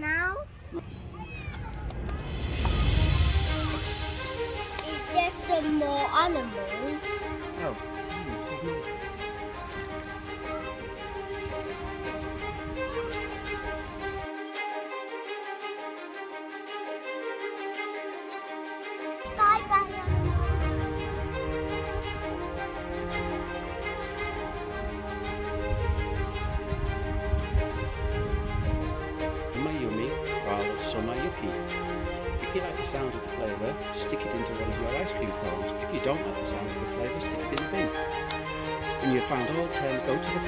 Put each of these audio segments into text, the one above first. now? Is there some more animals? Oh. Bye bye animals. If you like the sound of the flavour, stick it into one of your ice cream cones. If you don't like the sound of the flavour, stick it in the bin. When you've found all 10, go to the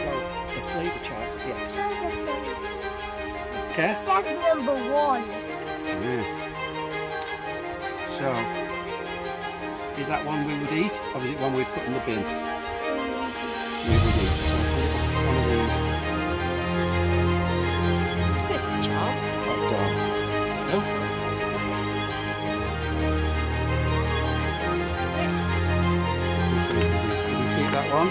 flavour chart at the exit. Okay? That's number 1. Yeah. So, is that one we would eat, or is it one we'd put in the bin? We would eat. So, one of these. Good job. Well done. No? Repeat that one.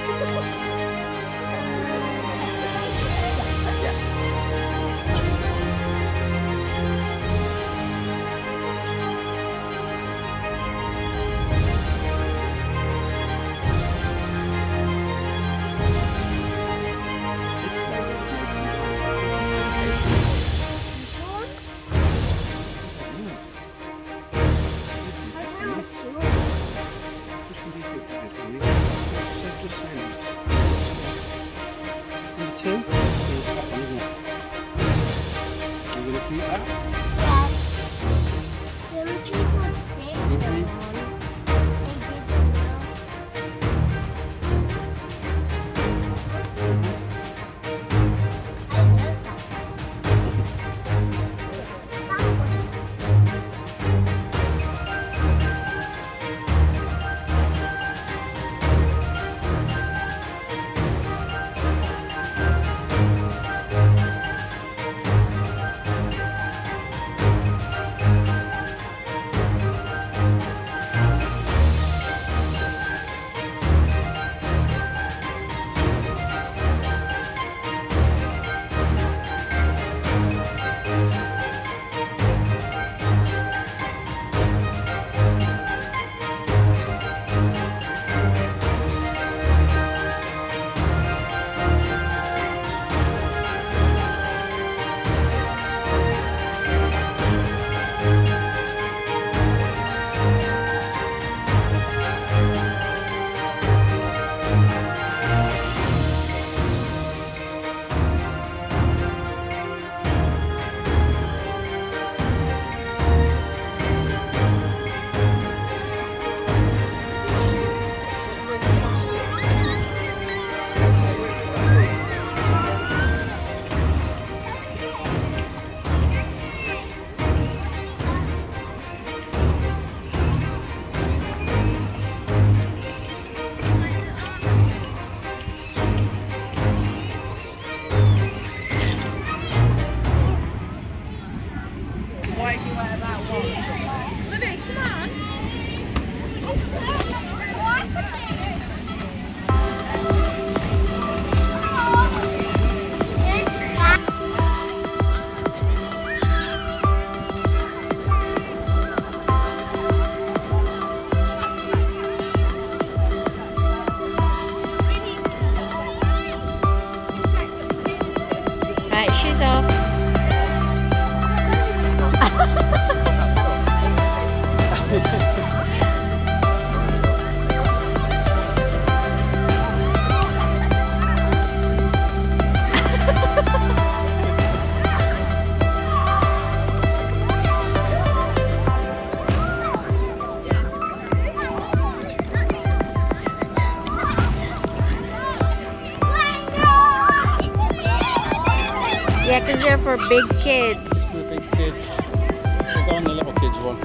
Yeah, because they're for big kids. For big kids. They go on the little kids one.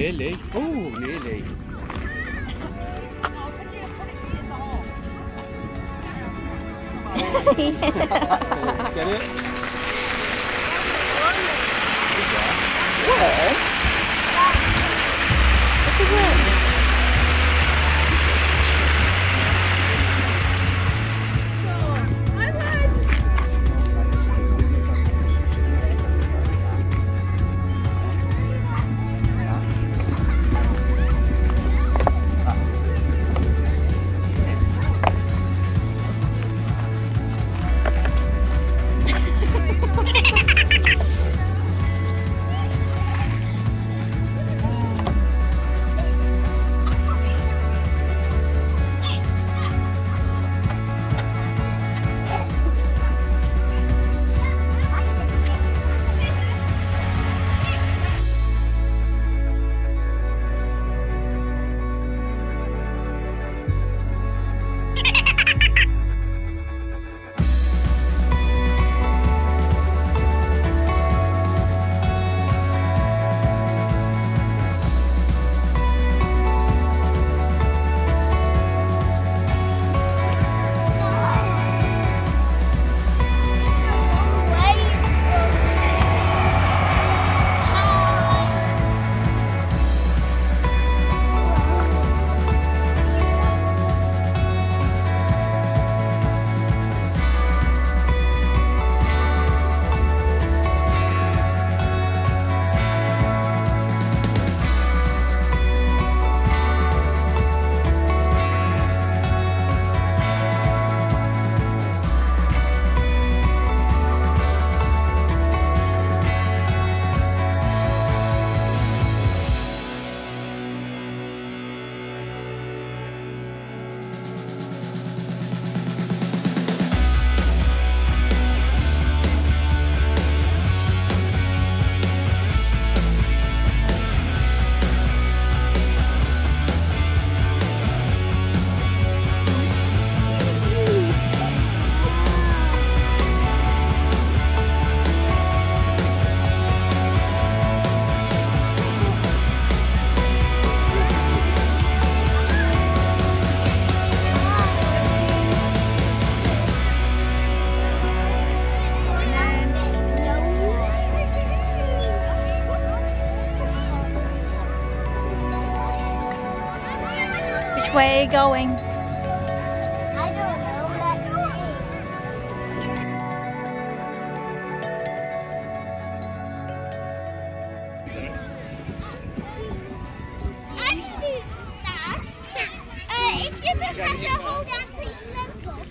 Nearly. Oh, nearly. Get it? Worm? It's a worm. I Where are you going? I don't know, let's see. I can do that. If you just have to hold on to your legs.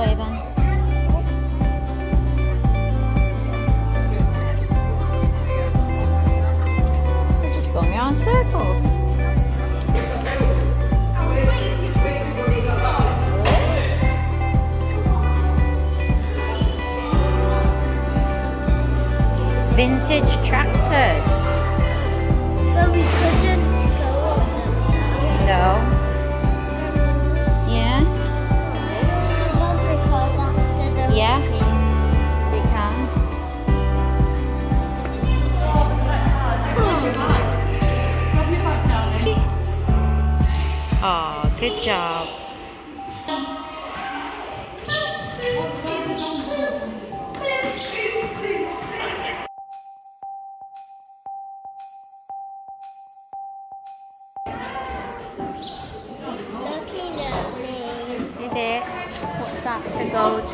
way then. We're just going around in circles. Vintage tractors. But we couldn't go on them. No. Yeah, we can. Oh, good job. Looking at me. Is it? What's that? It's a gold.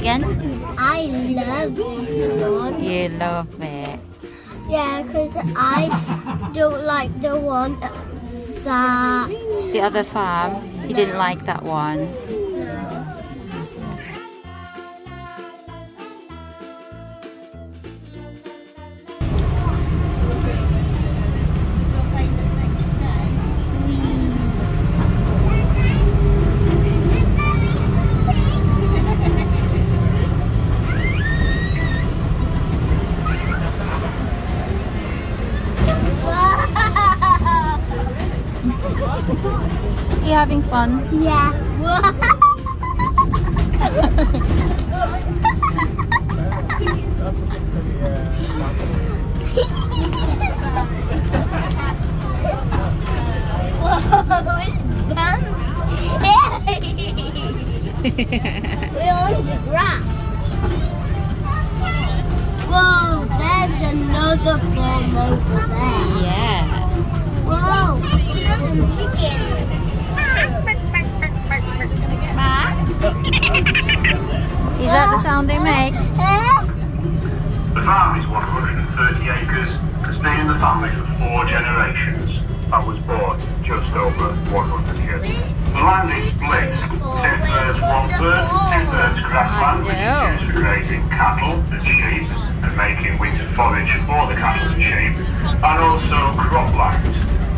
Again? I love this one. You love it? Yeah, because I don't like the one that... The other farm? You didn't like that one? No. Are you having fun? Yeah. We're on the grass. Whoa, there's another farm over there. Yeah. Whoa, some chicken. Is that the sound they make? The farm is 130 acres, has been in the family for 4 generations and was bought just over 100 years. The land is split, 2/3, 1/3, 2/3 grassland, which is used for raising cattle and sheep and making winter forage for the cattle and sheep, and also cropland.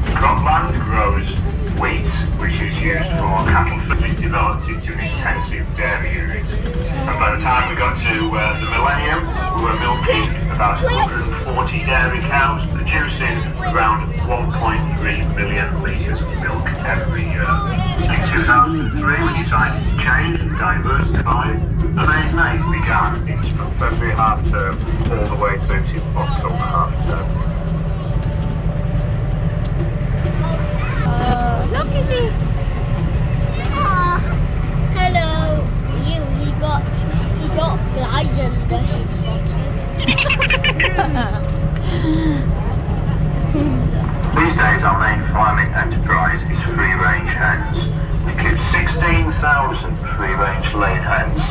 Cropland grows wheat, which is used for cattle food. It's developed into an intensive dairy unit. And by the time we got to the millennium, we were milking about 140 dairy cows, producing around 1.3 million litres of milk every year. In 2003, we decided to change and diversify, and Maize Maze began. It's from February half term all the way through to October half term. Look, you see. Hello. He got flies under his body. These days, our main farming enterprise is free-range hens. We keep 16,000 free-range laid hens,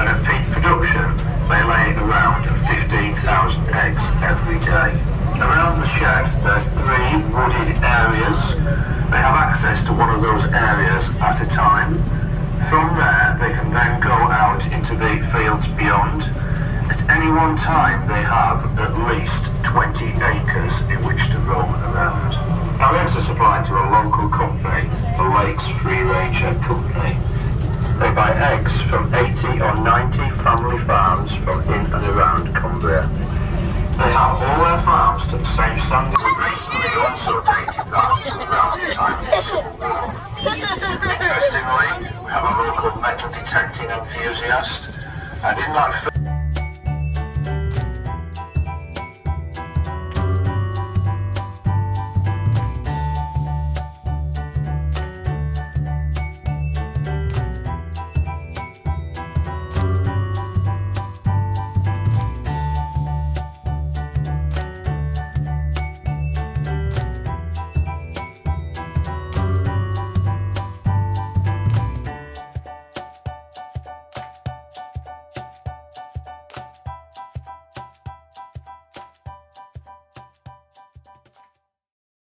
and at peak production, they lay around 15,000 eggs every day. Around the shed, there's three wooded areas. They have access to one of those areas at a time. From there, they can then go out into the fields beyond. At any one time, they have at least 20 acres in which to roam around. Our eggs are supplied to a local company, the Lakes Free Ranger Company. They buy eggs from 80 or 90 family farms from in and around Cumbria. They have all their farms to the same standard. We recently also dated that to around the time of the Civil War. Interestingly, we have a local metal detecting enthusiast, and in that